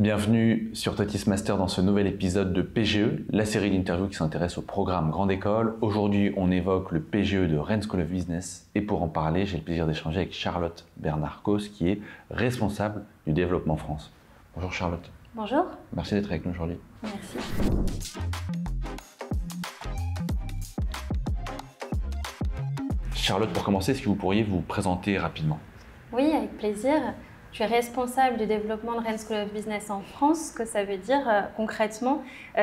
Bienvenue sur TOTIS Master dans ce nouvel épisode de PGE, la série d'interviews qui s'intéresse au programme Grande École. Aujourd'hui, on évoque le PGE de Rennes School of Business et pour en parler, j'ai le plaisir d'échanger avec Charlotte Bernard-Causse qui est responsable du développement France. Bonjour Charlotte. Bonjour. Merci d'être avec nous aujourd'hui. Merci. Charlotte, pour commencer, est-ce que vous pourriez vous présenter rapidement? Oui, avec plaisir. Je suis responsable du développement de Rennes School of Business en France. Ce que ça veut dire concrètement,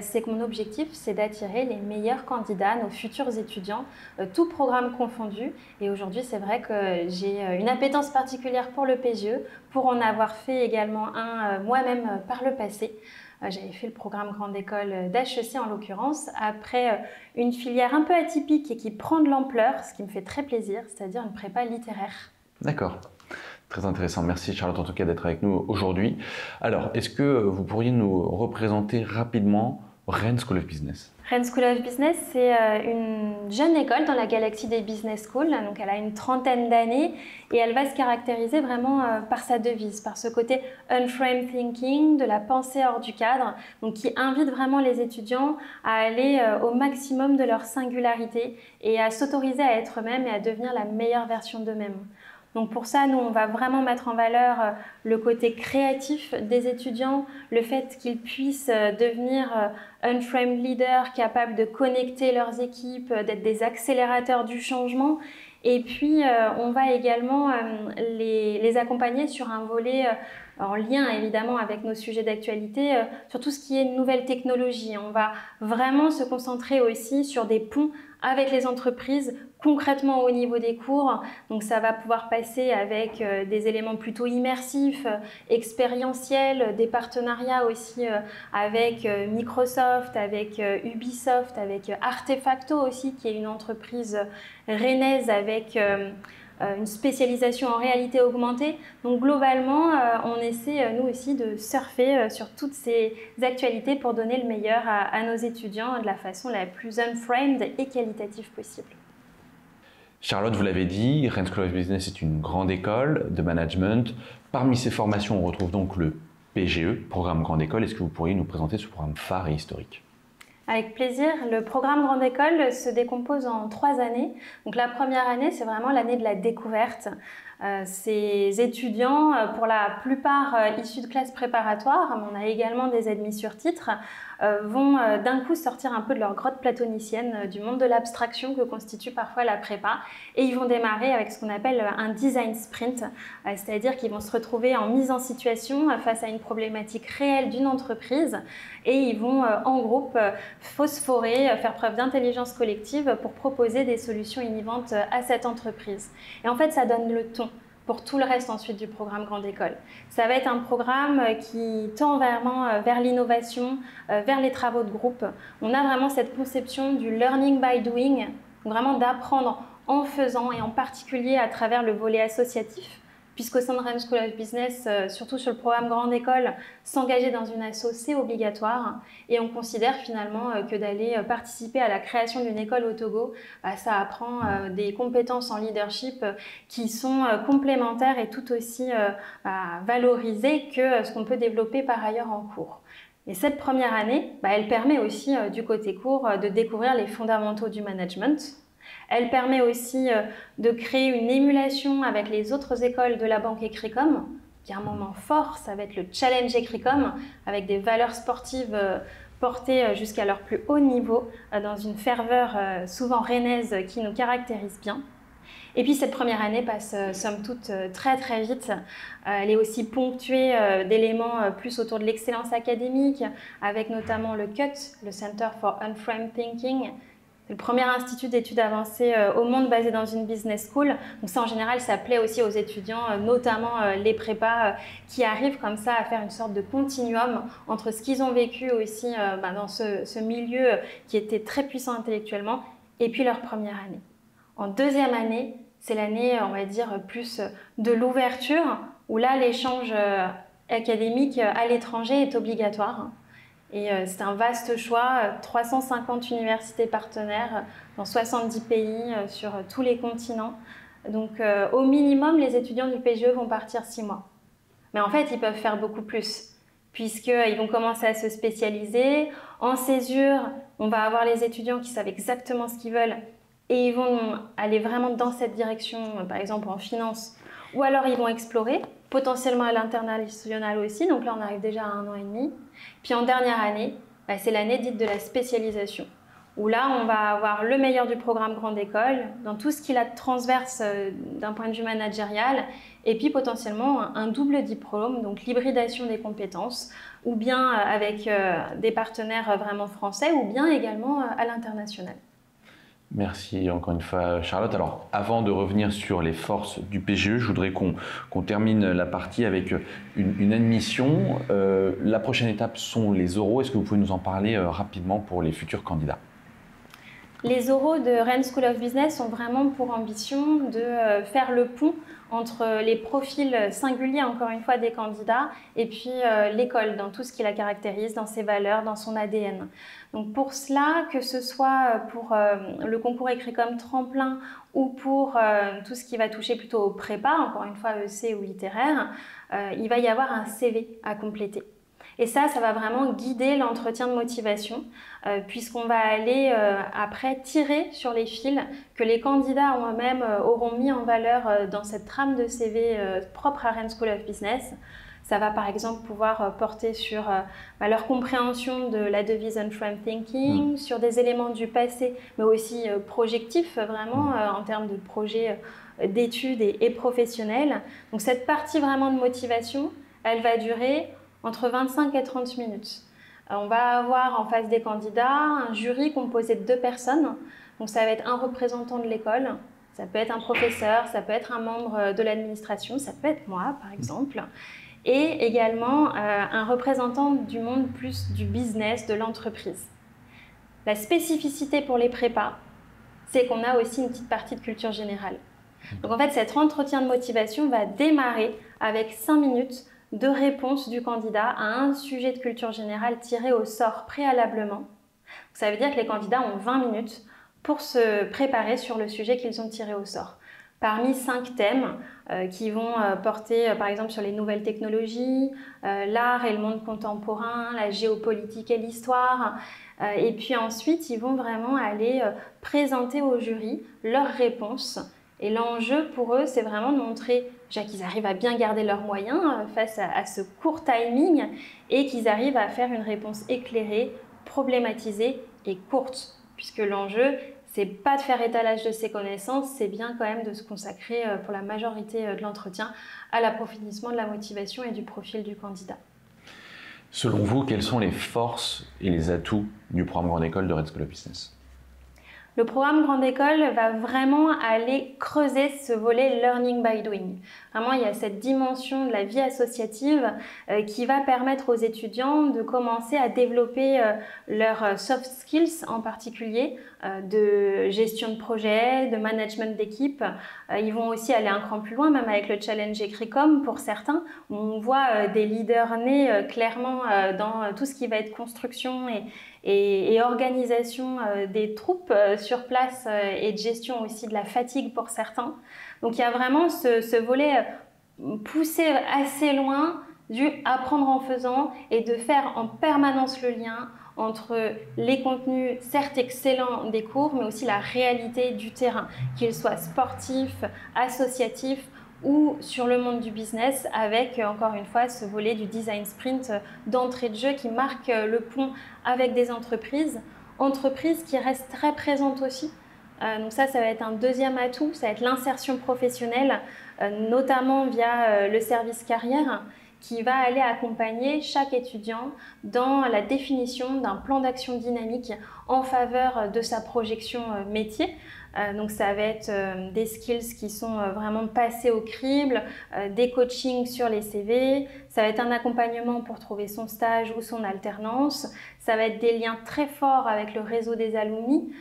c'est que mon objectif, c'est d'attirer les meilleurs candidats, nos futurs étudiants, tout programme confondu. Et aujourd'hui, c'est vrai que j'ai une appétence particulière pour le PGE, pour en avoir fait également un moi-même par le passé. J'avais fait le programme Grande École d'HEC en l'occurrence, après une filière un peu atypique et qui prend de l'ampleur, ce qui me fait très plaisir, c'est-à-dire une prépa littéraire. D'accord. Très intéressant. Merci Charlotte en tout cas d'être avec nous aujourd'hui. Alors, est-ce que vous pourriez nous représenter rapidement Rennes School of Business? Rennes School of Business, c'est une jeune école dans la galaxie des business schools. Donc, elle a une trentaine d'années et elle va se caractériser vraiment par sa devise, par ce côté unframed thinking, de la pensée hors du cadre, donc qui invite vraiment les étudiants à aller au maximum de leur singularité et à s'autoriser à être eux-mêmes et à devenir la meilleure version d'eux-mêmes. Donc pour ça, nous, on va vraiment mettre en valeur le côté créatif des étudiants, le fait qu'ils puissent devenir unframed leader, capables de connecter leurs équipes, d'être des accélérateurs du changement. Et puis, on va également les accompagner sur un volet en lien évidemment avec nos sujets d'actualité, sur tout ce qui est nouvelles technologies. On va vraiment se concentrer aussi sur des ponts avec les entreprises, concrètement au niveau des cours. Donc ça va pouvoir passer avec des éléments plutôt immersifs, expérientiels, des partenariats aussi avec Microsoft, avec Ubisoft, avec Artefacto aussi, qui est une entreprise rennaise avec une spécialisation en réalité augmentée. Donc globalement, on essaie nous aussi de surfer sur toutes ces actualités pour donner le meilleur à nos étudiants de la façon la plus unframed et qualitative possible. Charlotte, vous l'avez dit, Rennes School of Business est une grande école de management. Parmi ces formations, on retrouve donc le PGE, Programme Grande École. Est-ce que vous pourriez nous présenter ce programme phare et historique ? Avec plaisir. Le programme Grande École se décompose en 3 années. Donc la première année, c'est vraiment l'année de la découverte. Ces étudiants, pour la plupart issus de classes préparatoires, mais on a également des admis sur titre, vont d'un coup sortir un peu de leur grotte platonicienne, du monde de l'abstraction que constitue parfois la prépa, et ils vont démarrer avec ce qu'on appelle un design sprint, c'est-à-dire qu'ils vont se retrouver en mise en situation face à une problématique réelle d'une entreprise, et ils vont en groupe phosphorer, faire preuve d'intelligence collective pour proposer des solutions innovantes à cette entreprise. Et en fait, ça donne le ton pour tout le reste ensuite du programme Grande École. Ça va être un programme qui tend vraiment vers l'innovation, vers les travaux de groupe. On a vraiment cette conception du learning by doing, vraiment d'apprendre en faisant et en particulier à travers le volet associatif, puisqu'au sein de Rennes School of Business, surtout sur le programme Grande École, s'engager dans une asso, c'est obligatoire. Et on considère finalement que d'aller participer à la création d'une école au Togo, ça apprend des compétences en leadership qui sont complémentaires et tout aussi valorisées que ce qu'on peut développer par ailleurs en cours. Et cette première année, elle permet aussi du côté cours de découvrir les fondamentaux du management. Elle permet aussi de créer une émulation avec les autres écoles de la banque Ecricom. Il y a un moment fort, ça va être le Challenge Ecricom, avec des valeurs sportives portées jusqu'à leur plus haut niveau, dans une ferveur souvent rennaise qui nous caractérise bien. Et puis cette première année passe somme toute très très vite. Elle est aussi ponctuée d'éléments plus autour de l'excellence académique, avec notamment le CUT, le Center for Unframed Thinking, le premier institut d'études avancées au monde basé dans une business school. Donc ça, en général, ça plaît aussi aux étudiants, notamment les prépas qui arrivent comme ça à faire une sorte de continuum entre ce qu'ils ont vécu aussi dans ce milieu qui était très puissant intellectuellement et puis leur première année. En deuxième année, c'est l'année, on va dire, plus de l'ouverture où là, l'échange académique à l'étranger est obligatoire. Et c'est un vaste choix, 350 universités partenaires dans 70 pays sur tous les continents. Donc au minimum, les étudiants du PGE vont partir 6 mois. Mais en fait, ils peuvent faire beaucoup plus, puisqu'ils vont commencer à se spécialiser. En césure, on va avoir les étudiants qui savent exactement ce qu'ils veulent et ils vont aller vraiment dans cette direction, par exemple en finance, ou alors ils vont explorer, potentiellement à l'international aussi, donc là on arrive déjà à 1 an et demi. Puis en dernière année, c'est l'année dite de la spécialisation, où là on va avoir le meilleur du programme Grande École, dans tout ce qu'il a de transverse d'un point de vue managérial, et puis potentiellement un double diplôme, donc l'hybridation des compétences, ou bien avec des partenaires vraiment français, ou bien également à l'international. Merci encore une fois Charlotte. Alors avant de revenir sur les forces du PGE, je voudrais qu'on termine la partie avec une admission. La prochaine étape sont les oraux. Est-ce que vous pouvez nous en parler rapidement pour les futurs candidats? Les oraux de Rennes School of Business ont vraiment pour ambition de faire le pont entre les profils singuliers, encore une fois, des candidats et puis l'école, dans tout ce qui la caractérise, dans ses valeurs, dans son ADN. Donc pour cela, que ce soit pour le concours Ecricom tremplin ou pour tout ce qui va toucher plutôt au prépa, encore une fois EC ou littéraire, il va y avoir un CV à compléter. Et ça va vraiment guider l'entretien de motivation, puisqu'on va aller après tirer sur les fils que les candidats eux-mêmes auront mis en valeur dans cette trame de CV propre à Rennes School of Business. Ça va par exemple pouvoir porter sur leur compréhension de la devise unframed thinking, sur des éléments du passé, mais aussi projectifs vraiment en termes de projets d'études et professionnels. Donc cette partie vraiment de motivation, elle va durer entre 25 et 30 minutes. On va avoir en face des candidats un jury composé de 2 personnes. Donc ça va être un représentant de l'école, ça peut être un professeur, ça peut être un membre de l'administration, ça peut être moi par exemple, et également un représentant du monde plus du business, de l'entreprise. La spécificité pour les prépas, c'est qu'on a aussi une petite partie de culture générale. Donc en fait, cet entretien de motivation va démarrer avec 5 minutes de réponse du candidat à un sujet de culture générale tiré au sort préalablement. Ça veut dire que les candidats ont 20 minutes pour se préparer sur le sujet qu'ils ont tiré au sort. Parmi 5 thèmes qui vont porter par exemple sur les nouvelles technologies, l'art et le monde contemporain, la géopolitique et l'histoire. Et puis ensuite, ils vont vraiment aller présenter au jury leurs réponses. Et l'enjeu pour eux, c'est vraiment de montrer déjà qu'ils arrivent à bien garder leurs moyens face à ce court timing et qu'ils arrivent à faire une réponse éclairée, problématisée et courte, puisque l'enjeu, c'est pas de faire étalage de ses connaissances, c'est bien quand même de se consacrer pour la majorité de l'entretien à l'approfondissement de la motivation et du profil du candidat. Selon vous, quelles sont les forces et les atouts du programme Grande École de Rennes School of Business ? Le programme Grande École va vraiment aller creuser ce volet learning by doing. Vraiment, il y a cette dimension de la vie associative qui va permettre aux étudiants de commencer à développer leurs soft skills, en particulier de gestion de projet, de management d'équipe. Ils vont aussi aller un cran plus loin, même avec le Challenge Ecricom pour certains, où on voit des leaders nés clairement dans tout ce qui va être construction et organisation des troupes sur place et de gestion aussi de la fatigue pour certains. Donc il y a vraiment ce volet poussé assez loin du apprendre en faisant et de faire en permanence le lien entre les contenus certes excellents des cours, mais aussi la réalité du terrain, qu'ils soient sportifs, associatifs ou sur le monde du business, avec encore une fois ce volet du design sprint d'entrée de jeu qui marque le pont avec des entreprises qui restent très présentes aussi. Donc ça va être un deuxième atout, ça va être l'insertion professionnelle, notamment via le service carrière, qui va aller accompagner chaque étudiant dans la définition d'un plan d'action dynamique en faveur de sa projection métier. Donc ça va être des skills qui sont vraiment passés au crible, des coachings sur les CV, ça va être un accompagnement pour trouver son stage ou son alternance, ça va être des liens très forts avec le réseau des alumni,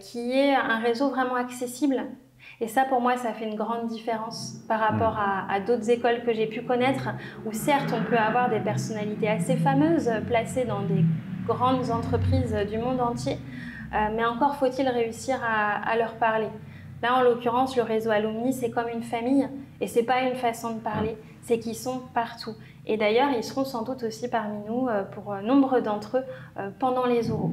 qui est un réseau vraiment accessible. Et ça, pour moi, ça fait une grande différence par rapport à d'autres écoles que j'ai pu connaître, où certes, on peut avoir des personnalités assez fameuses placées dans des grandes entreprises du monde entier, mais encore faut-il réussir à leur parler. Là, en l'occurrence, le réseau alumni, c'est comme une famille, et c'est pas une façon de parler, c'est qu'ils sont partout. Et d'ailleurs, ils seront sans doute aussi parmi nous, pour nombre d'entre eux, pendant les oraux.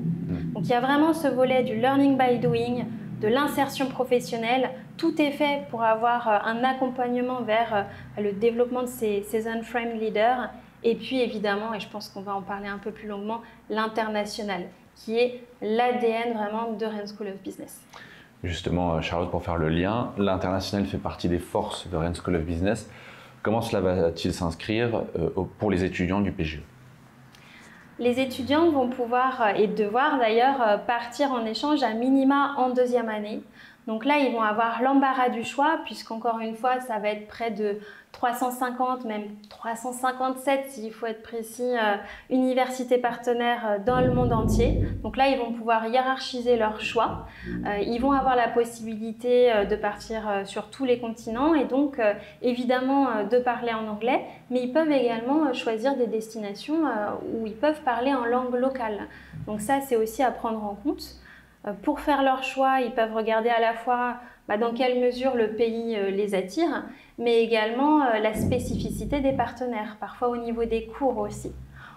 Donc il y a vraiment ce volet du learning by doing, de l'insertion professionnelle. Tout est fait pour avoir un accompagnement vers le développement de ces unframed leaders. Et puis évidemment, et je pense qu'on va en parler un peu plus longuement, l'international, qui est l'ADN vraiment de Rennes School of Business. Justement, Charlotte, pour faire le lien, l'international fait partie des forces de Rennes School of Business. Comment cela va-t-il s'inscrire pour les étudiants du PGE ? Les étudiants vont pouvoir et devoir d'ailleurs partir en échange à minima en deuxième année. Donc là, ils vont avoir l'embarras du choix, puisqu'encore une fois, ça va être près de 350, même 357, s'il faut être précis, universités partenaires dans le monde entier. Donc là, ils vont pouvoir hiérarchiser leur choix. Ils vont avoir la possibilité de partir sur tous les continents et donc, évidemment, de parler en anglais. Mais ils peuvent également choisir des destinations où ils peuvent parler en langue locale. Donc ça, c'est aussi à prendre en compte. Pour faire leur choix, ils peuvent regarder à la fois dans quelle mesure le pays les attire, mais également la spécificité des partenaires, parfois au niveau des cours aussi.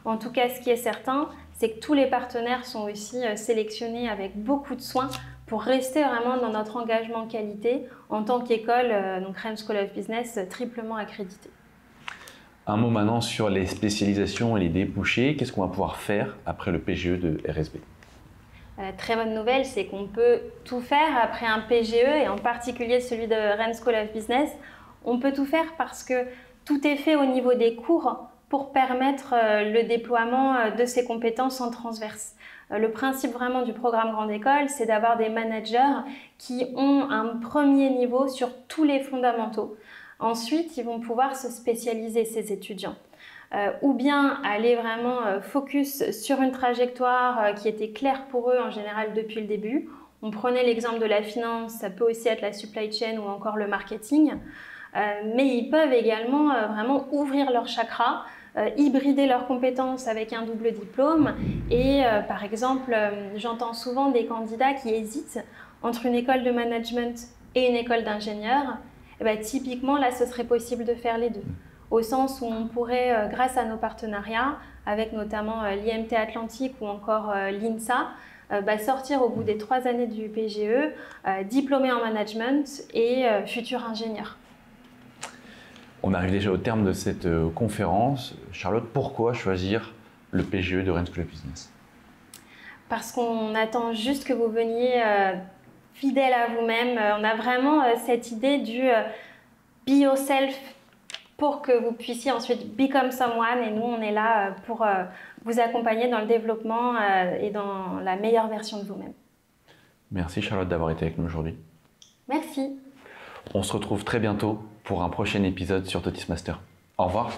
En tout cas, ce qui est certain, c'est que tous les partenaires sont aussi sélectionnés avec beaucoup de soin pour rester vraiment dans notre engagement qualité en tant qu'école, donc Rennes School of Business, triplement accréditée. Un mot maintenant sur les spécialisations et les débouchés. Qu'est-ce qu'on va pouvoir faire après le PGE de RSB ? La très bonne nouvelle, c'est qu'on peut tout faire après un PGE, et en particulier celui de Rennes School of Business. On peut tout faire parce que tout est fait au niveau des cours pour permettre le déploiement de ces compétences en transverse. Le principe vraiment du programme Grande École, c'est d'avoir des managers qui ont un premier niveau sur tous les fondamentaux. Ensuite, ils vont pouvoir se spécialiser, ces étudiants. Ou bien aller vraiment focus sur une trajectoire qui était claire pour eux en général depuis le début. On prenait l'exemple de la finance, ça peut aussi être la supply chain ou encore le marketing. Mais ils peuvent également vraiment ouvrir leur chakra, hybrider leurs compétences avec un double diplôme. Et par exemple, j'entends souvent des candidats qui hésitent entre une école de management et une école d'ingénieur. Typiquement, là, ce serait possible de faire les deux. Au sens où on pourrait, grâce à nos partenariats, avec notamment l'IMT Atlantique ou encore l'INSA, sortir au bout des 3 années du PGE, diplômé en management et futur ingénieur. On arrive déjà au terme de cette conférence. Charlotte, pourquoi choisir le PGE de Rennes School of Business ? Parce qu'on attend juste que vous veniez fidèle à vous-même. On a vraiment cette idée du « be yourself » pour que vous puissiez ensuite become someone, et nous on est là pour vous accompagner dans le développement et dans la meilleure version de vous-même. Merci Charlotte d'avoir été avec nous aujourd'hui. Merci. On se retrouve très bientôt pour un prochain épisode sur TOTIS Master. Au revoir.